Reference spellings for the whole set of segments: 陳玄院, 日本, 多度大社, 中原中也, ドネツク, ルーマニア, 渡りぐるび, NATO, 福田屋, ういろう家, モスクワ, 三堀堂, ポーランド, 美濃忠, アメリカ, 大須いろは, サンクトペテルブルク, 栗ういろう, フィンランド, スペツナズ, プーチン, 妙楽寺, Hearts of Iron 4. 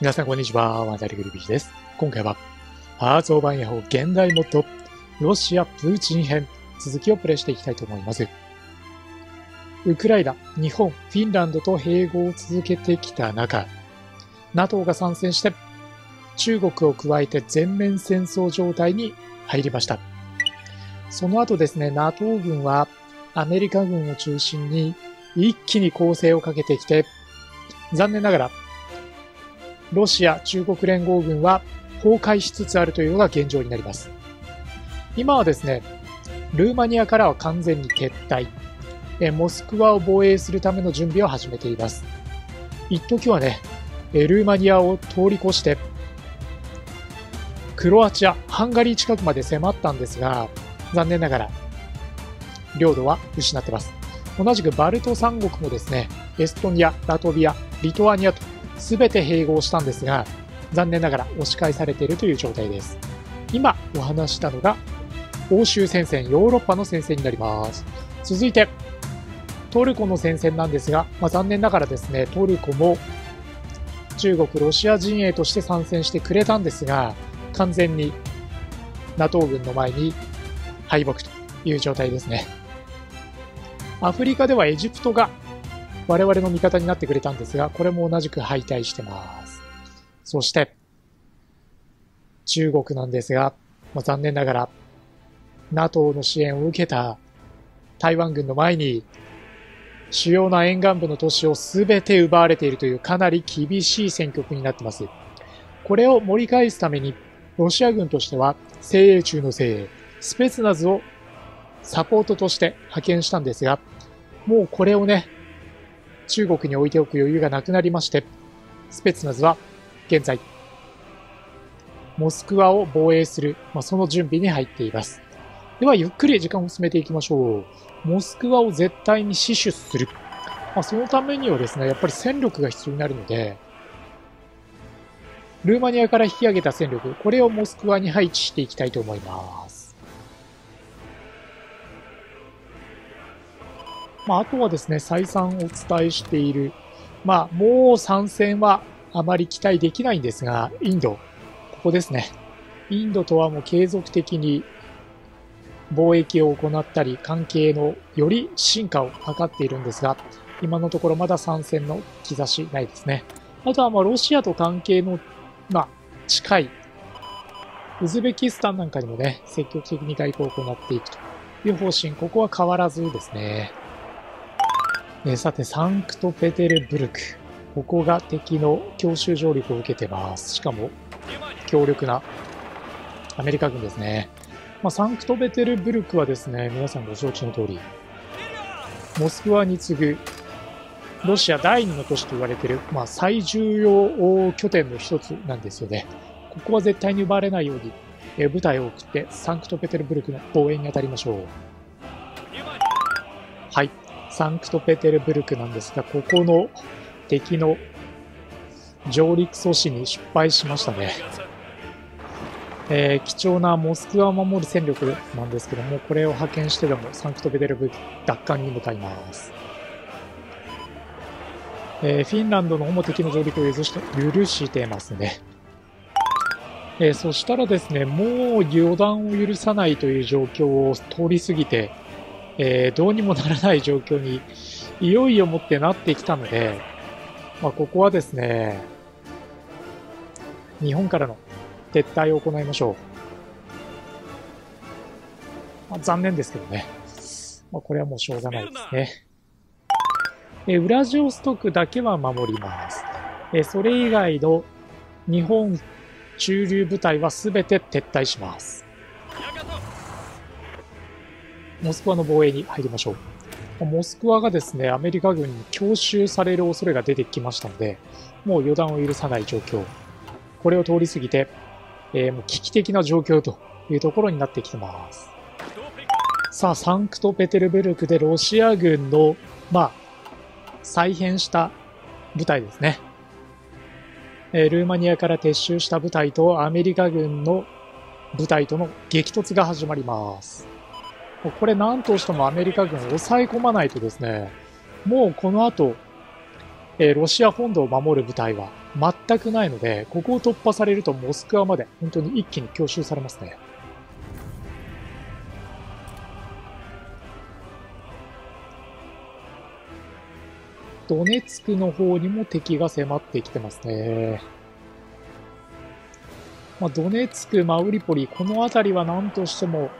皆さんこんにちは、渡りぐるびです。今回は、ハーツ・オブ・アイアン4現代モッド、ロシア・プーチン編、続きをプレイしていきたいと思います。ウクライナ、日本、フィンランドと併合を続けてきた中、NATO が参戦して、中国を加えて全面戦争状態に入りました。その後ですね、NATO 軍はアメリカ軍を中心に一気に攻勢をかけてきて、残念ながら、ロシア中国連合軍は崩壊しつつあるというのが現状になります。今はですね、ルーマニアからは完全に撤退、モスクワを防衛するための準備を始めています。一時はね、ルーマニアを通り越して、クロアチア、ハンガリー近くまで迫ったんですが、残念ながら、領土は失ってます。同じくバルト三国もですね、エストニア、ラトビア、リトアニアと、すべて併合したんですが、残念ながら押し返されているという状態です。今お話したのが、欧州戦線、ヨーロッパの戦線になります。続いて、トルコの戦線なんですが、残念ながらですね、トルコも中国、ロシア陣営として参戦してくれたんですが、完全に NATO 軍の前に敗北という状態ですね。アフリカではエジプトが我々の味方になってくれたんですが、これも同じく敗退してます。そして、中国なんですが、残念ながら、NATO の支援を受けた台湾軍の前に、主要な沿岸部の都市を全て奪われているというかなり厳しい戦局になってます。これを盛り返すために、ロシア軍としては、精鋭中の精鋭、スペツナズをサポートとして派遣したんですが、もうこれをね、中国に置いておく余裕がなくなりまして、スペツナズは現在、モスクワを防衛する、その準備に入っています。では、ゆっくり時間を進めていきましょう。モスクワを絶対に死守する。そのためにはですね、やっぱり戦力が必要になるので、ルーマニアから引き上げた戦力、これをモスクワに配置していきたいと思います。あとはですね、再三お伝えしている、もう参戦はあまり期待できないんですが、インド、ここですね。インドとはもう継続的に貿易を行ったり、関係のより進化を図っているんですが、今のところまだ参戦の兆しないですね。あとはロシアと関係の、近い、ウズベキスタンなんかにもね、積極的に外交を行っていくという方針、ここは変わらずですね。さて、サンクトペテルブルク。ここが敵の強襲上陸を受けてます。しかも、強力なアメリカ軍ですね。サンクトペテルブルクはですね、皆さんご承知の通り、モスクワに次ぐ、ロシア第2の都市と言われている、最重要拠点の一つなんですよね。ここは絶対に奪われないように、部隊を送って、サンクトペテルブルクの防衛に当たりましょう。はい。サンクトペテルブルクなんですが、ここの敵の上陸阻止に失敗しましたね。貴重なモスクワを守る戦力なんですけども、これを派遣してでもサンクトペテルブルク奪還に向かいます。フィンランドの方も敵の上陸を許していますね。そしたらですね、もう予断を許さないという状況を通り過ぎて、どうにもならない状況にいよいよもってなってきたので、ここはですね、日本からの撤退を行いましょう。残念ですけどね。これはもうしょうがないですね。ウラジオストクだけは守ります。それ以外の日本駐留部隊は全て撤退します。モスクワの防衛に入りましょう。モスクワがですね、アメリカ軍に強襲される恐れが出てきましたので、もう予断を許さない状況。これを通り過ぎて、もう危機的な状況というところになってきてます。さあ、サンクトペテルブルクでロシア軍の、再編した部隊ですね。ルーマニアから撤収した部隊とアメリカ軍の部隊との激突が始まります。これ何としてもアメリカ軍を抑え込まないとですね、もうこの後、ロシア本土を守る部隊は全くないので、ここを突破されるとモスクワまで本当に一気に強襲されますね。ドネツクの方にも敵が迫ってきてますね。まあ、ドネツク、マウリポリ、この辺りは何としても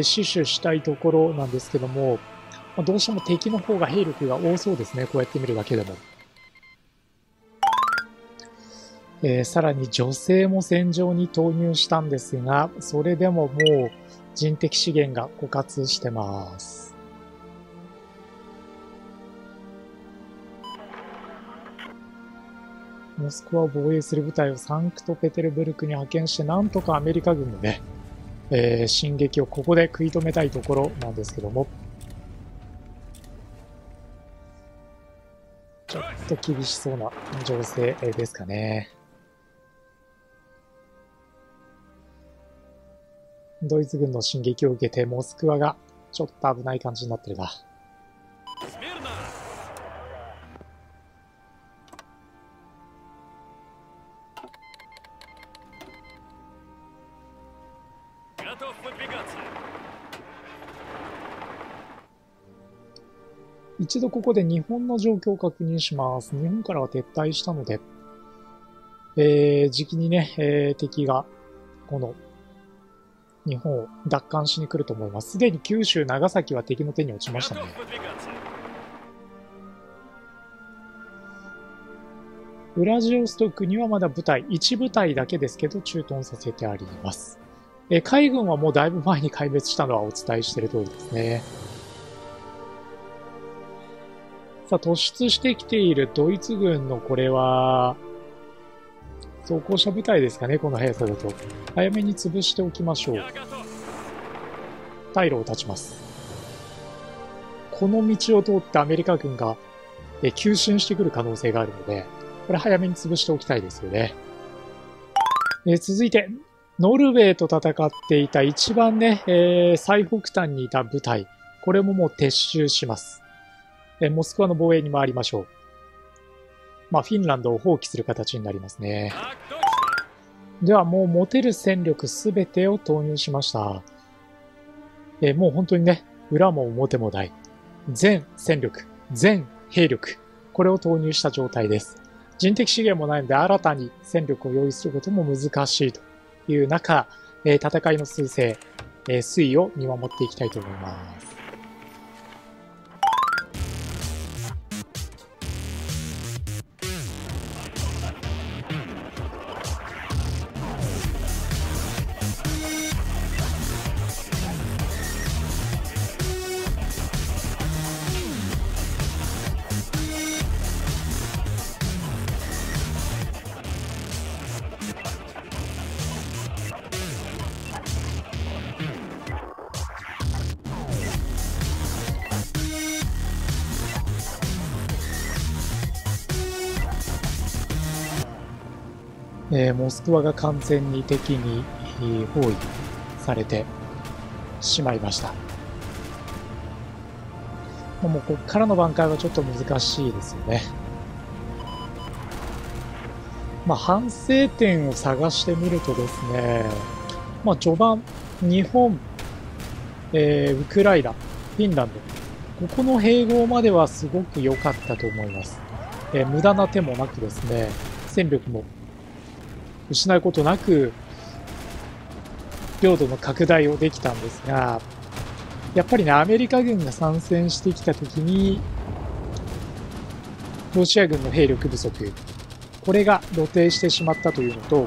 死守したいところなんですけども、まあ、どうしても敵の方が兵力が多そうですね、こうやって見るだけでも。さらに女性も戦場に投入したんですが、それでももう人的資源が枯渇してます。モスクワを防衛する部隊をサンクトペテルブルクに派遣して、なんとかアメリカ軍のね、進撃をここで食い止めたいところなんですけども。ちょっと厳しそうな情勢ですかね。ドイツ軍の進撃を受けてモスクワがちょっと危ない感じになってるな。一度ここで日本の状況を確認します。日本からは撤退したので、じきにね、敵がこの日本を奪還しに来ると思います。すでに九州、長崎は敵の手に落ちましたね。ウラジオストクにはまだ部隊、一部隊だけですけど駐屯させてあります。海軍はもうだいぶ前に壊滅したのはお伝えしている通りですね。さあ、突出してきているドイツ軍のこれは、装甲車部隊ですかね、この速さだと。早めに潰しておきましょう。退路を断ちます。この道を通ってアメリカ軍が急進してくる可能性があるので、これ早めに潰しておきたいですよね。続いて、ノルウェーと戦っていた一番ね、最北端にいた部隊。これももう撤収します。モスクワの防衛に回りましょう。まあ、フィンランドを放棄する形になりますね。では、もう持てる戦力すべてを投入しました。もう本当にね、裏も表もない。全戦力、全兵力、これを投入した状態です。人的資源もないので、新たに戦力を用意することも難しいという中、戦いの推移を見守っていきたいと思います。モスクワが完全に敵に包囲されてしまいました。もうここからの挽回はちょっと難しいですよね。まあ、反省点を探してみるとですね、まあ、序盤、日本、ウクライナ、フィンランド、ここの併合まではすごく良かったと思います。無駄な手もなくですね、戦力も失うことなく領土の拡大をできたんですが、やっぱりね、アメリカ軍が参戦してきたときにロシア軍の兵力不足、これが露呈してしまったというのと、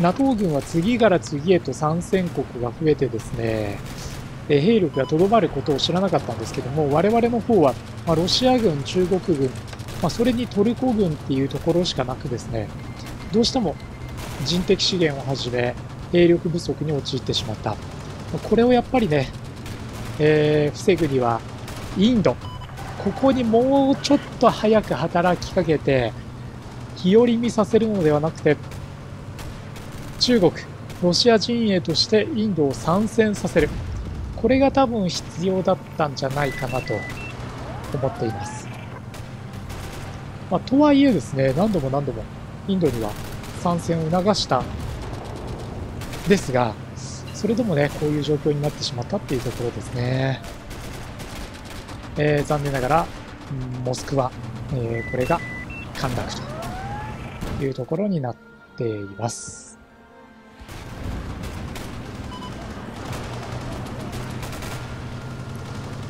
NATO 軍は次から次へと参戦国が増えてですね、兵力がとどまることを知らなかったんですけども、我々の方は、まあ、ロシア軍、中国軍、まあ、それにトルコ軍っていうところしかなくですね、どうしても人的資源をはじめ兵力不足に陥ってしまった。これをやっぱりね、防ぐにはインド、ここにもうちょっと早く働きかけて日和見させるのではなくて、中国、ロシア陣営としてインドを参戦させる、これが多分必要だったんじゃないかなと思っています。まあ、とはいえですね、何度もインドには参戦を促したですが、それでもね、こういう状況になってしまったっていうところですね。残念ながら、モスクワ、これが陥落というところになっています。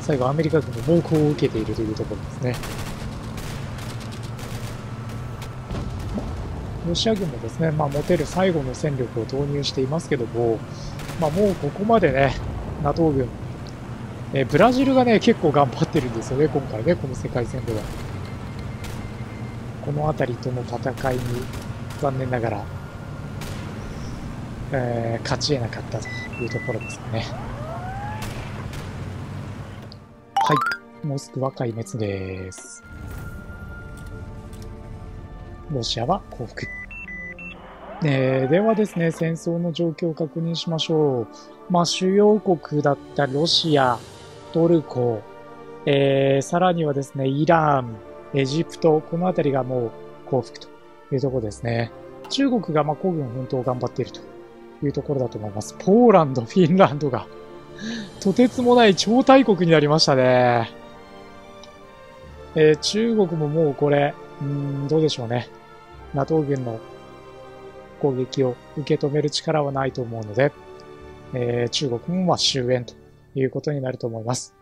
最後、アメリカ軍の猛攻を受けているというところですね。ロシア軍もですね、まあ、持てる最後の戦力を投入していますけども、まあ、もうここまでね、NATO 軍、ブラジルがね、結構頑張ってるんですよね、今回ね、この世界戦では。この辺りとの戦いに、残念ながら、勝ち得なかったというところですかね。はい、モスクワ壊滅です。ロシアは降伏。ではですね、戦争の状況を確認しましょう。まあ、主要国だったロシア、トルコ、さらにはですね、イラン、エジプト、このあたりがもう降伏というところですね。中国がまあ、孤軍奮闘を頑張っているというところだと思います。ポーランド、フィンランドが、とてつもない超大国になりましたね。中国ももうこれ、どうでしょうね。NATO 軍の攻撃を受け止める力はないと思うので、中国もまあ終焉ということになると思います。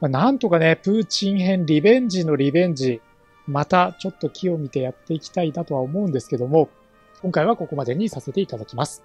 まあ、なんとかね、プーチン編リベンジのリベンジ、またちょっと機を見てやっていきたいなとは思うんですけども、今回はここまでにさせていただきます。